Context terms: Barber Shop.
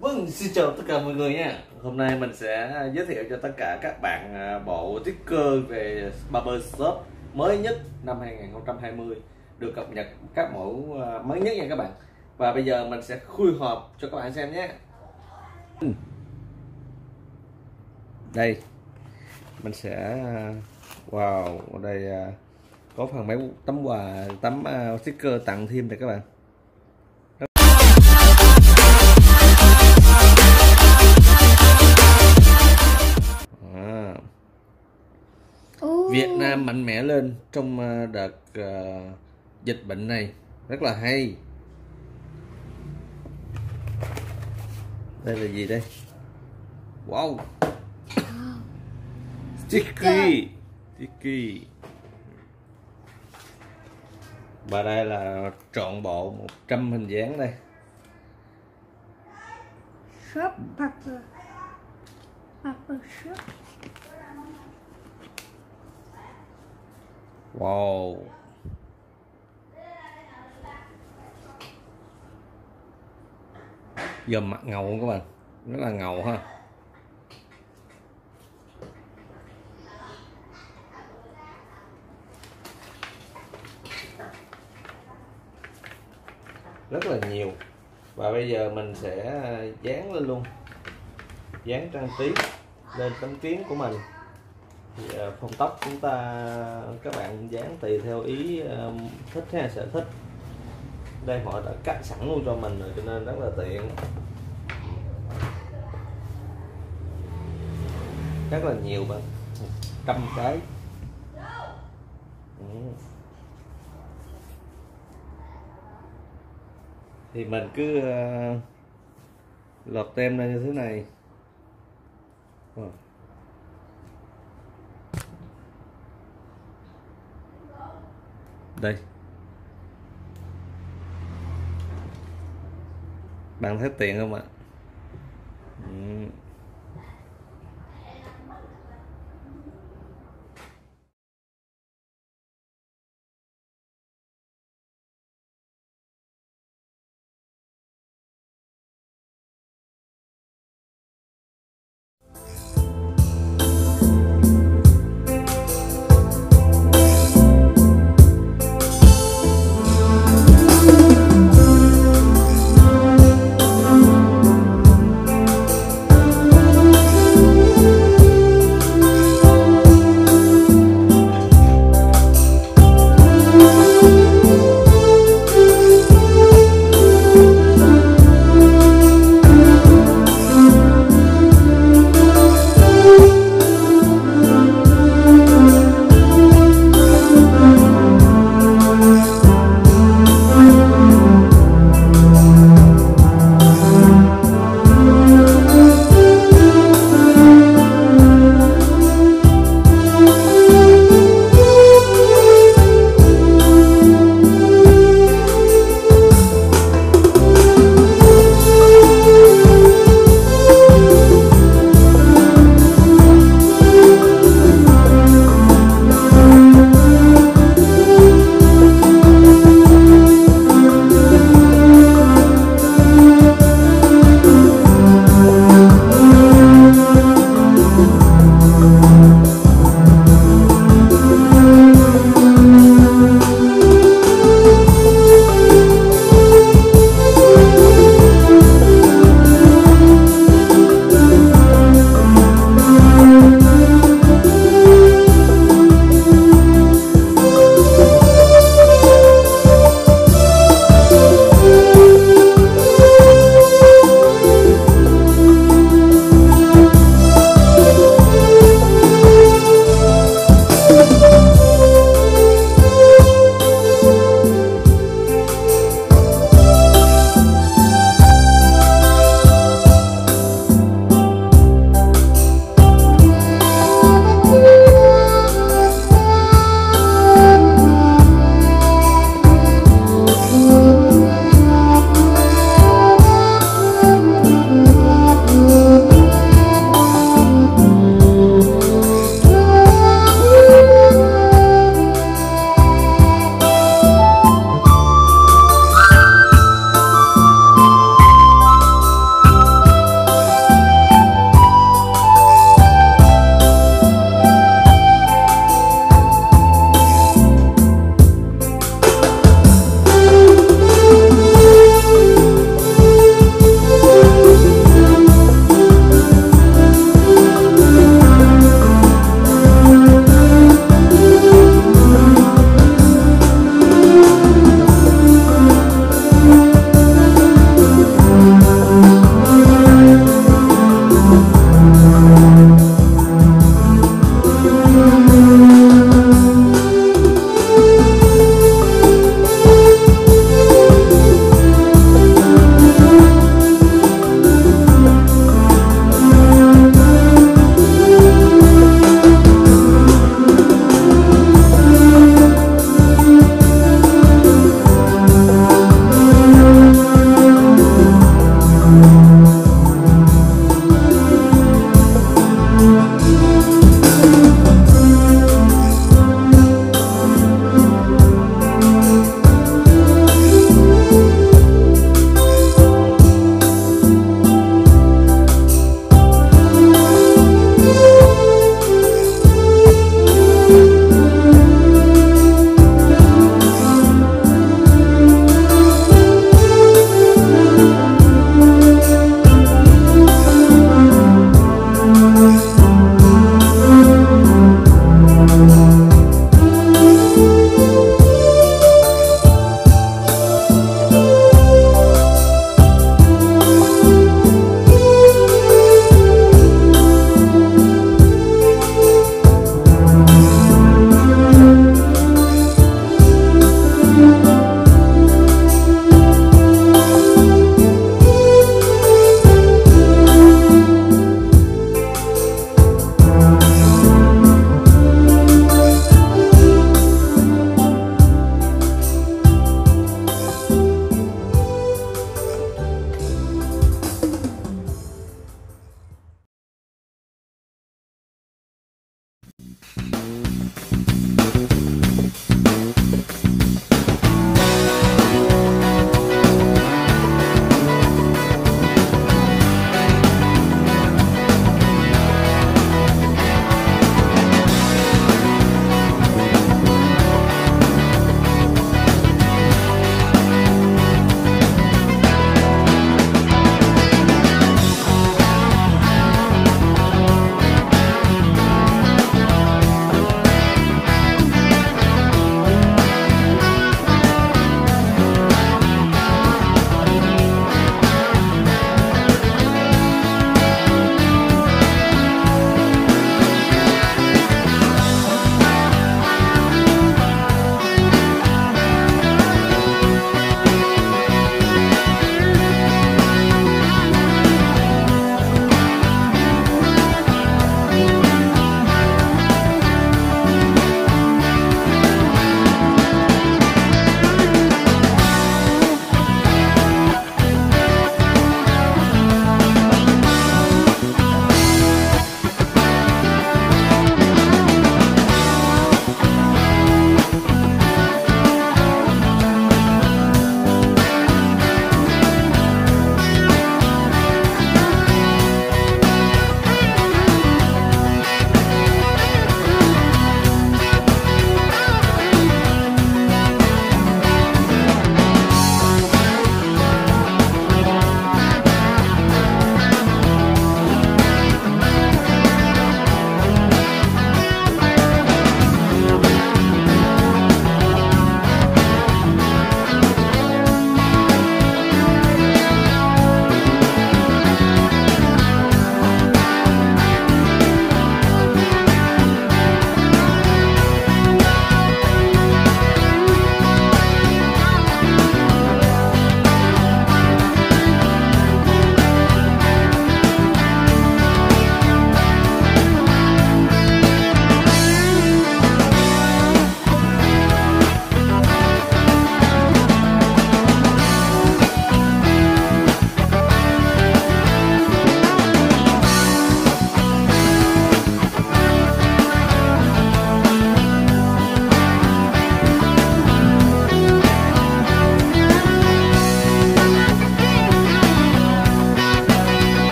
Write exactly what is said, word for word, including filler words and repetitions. Vâng, xin chào tất cả mọi người nha. Hôm nay mình sẽ giới thiệu cho tất cả các bạn bộ sticker về Barber Shop mới nhất năm hai không hai không, được cập nhật các mẫu mới nhất nha các bạn. Và bây giờ mình sẽ khui hộp cho các bạn xem nhé. Đây, mình sẽ wow, ở đây có phần mấy tấm quà, tấm sticker tặng thêm này các bạn. Việt Nam mạnh mẽ lên trong đợt uh, dịch bệnh này, rất là hay. Đây là gì đây? Wow, sticky, sticky. Và đây là trọn bộ một trăm hình dáng đây. Shop Barber, Barber Shop. Wow. Giờ mặt ngầu không các bạn? Rất là ngầu ha. Rất là nhiều. Và bây giờ mình sẽ dán lên luôn. Dán trang trí lên tấm kiến của mình. Phong tóc chúng ta các bạn dán tùy theo ý thích hay sở thích. Đây họ đã cắt sẵn luôn cho mình rồi cho nên rất là tiện, rất là nhiều bạn, một trăm cái. Thì mình cứ lọt tem lên như thế này. Đây, bạn thấy tiện không ạ? Ừ.